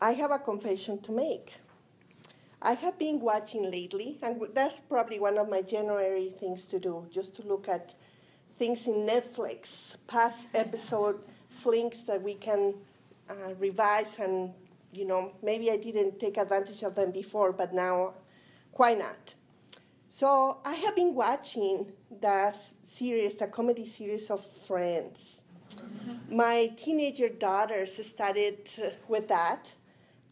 I have a confession to make. I have been watching lately, and that's probably one of my January things to do, just to look at things in Netflix, past episode flinks that we can revise, and, you know, maybe I didn't take advantage of them before, but now, why not? So I have been watching the series, the comedy series of Friends. My teenager daughters started with that,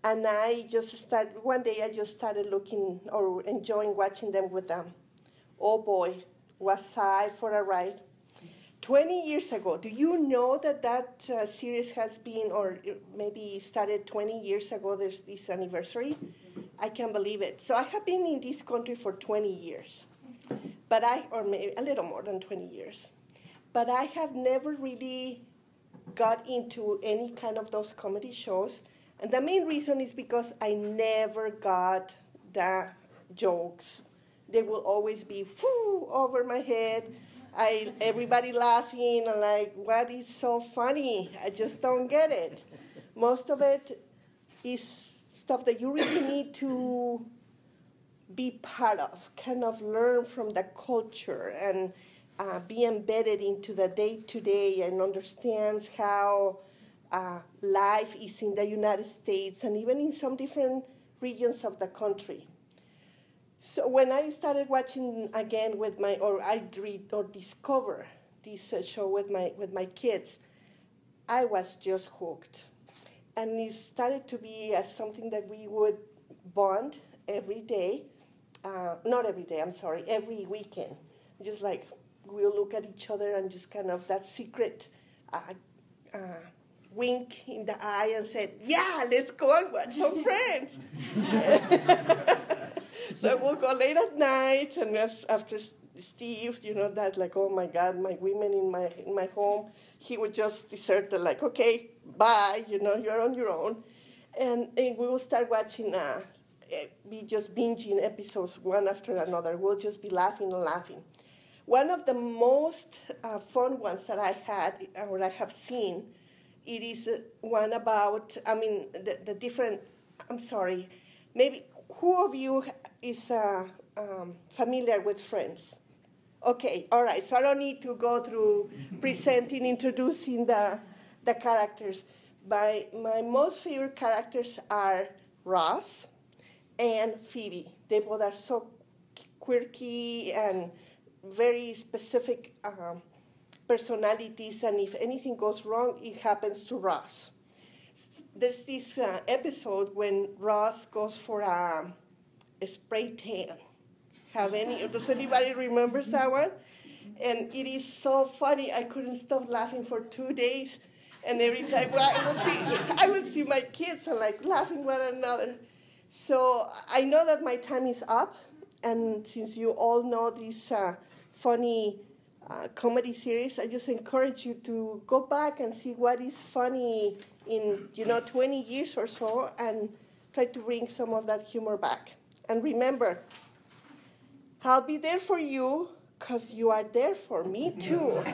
and I just started, one day I just started looking or enjoying watching them with them. Oh boy, was I for a ride. 20 years ago, do you know that series has been, or maybe started 20 years ago, there's this anniversary? I can't believe it. So I have been in this country for 20 years, but or maybe a little more than 20 years. But I have never really got into any kind of those comedy shows. And the main reason is because I never got the jokes. They will always be over my head. Everybody laughing, and like, what is so funny? I just don't get it. Most of it is stuff that you really need to be part of, kind of learn from the culture and be embedded into the day-to-day and understands how life is in the United States and even in some different regions of the country. So when I started watching again with my, or I read or discover this show with my kids, I was just hooked. And it started to be something that we would bond every day, not every day, I'm sorry, every weekend, just like, we'll look at each other and just kind of that secret wink in the eye and said, yeah, let's go and watch some Friends. So we'll go late at night, and after Steve, you know, that like, oh my God, my women in my home, he would just desert the, like, okay, bye, you know, you're on your own. And we will start watching, be just binging episodes one after another. We'll just be laughing and laughing. One of the most fun ones that I had, or I have seen, it is one about, I mean, the different, I'm sorry, maybe who of you is familiar with Friends? Okay, all right, so I don't need to go through presenting, introducing the characters. My most favorite characters are Ross and Phoebe. They both are so quirky and very specific personalities, and if anything goes wrong, it happens to Ross. There's this episode when Ross goes for a spray tan. Does anybody remember that one? And it is so funny. I couldn't stop laughing for 2 days, and every time I would see my kids and like laughing one another. So I know that my time is up, and since you all know this funny comedy series, I just encourage you to go back and see what is funny in, you know, 20 years or so, and try to bring some of that humor back. And remember, I'll be there for you, because you are there for me too.